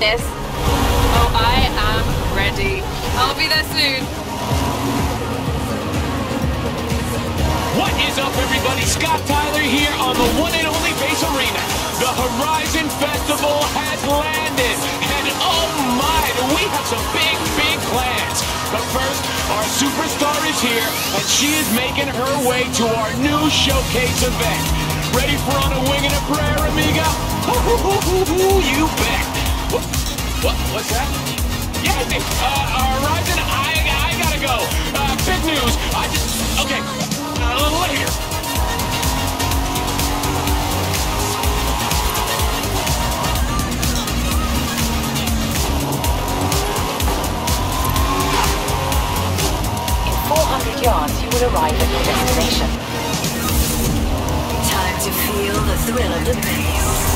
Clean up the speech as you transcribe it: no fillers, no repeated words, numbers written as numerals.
this. Oh, I am ready. I'll be there soon. What is up, everybody? Scott Tyler here on the one and only Base Arena. The Horizon Festival has landed, and oh my, do we have some big, big plans. But first, our superstar is here, and she is making her way to our new showcase event. Ready for On a Wing and a Prayer, amiga? Ooh, you bet. What's that? Yeah, I think, Horizon, I gotta go. Big news, okay, a little later. Yards, you will arrive at your destination. Time to feel the thrill of the battle.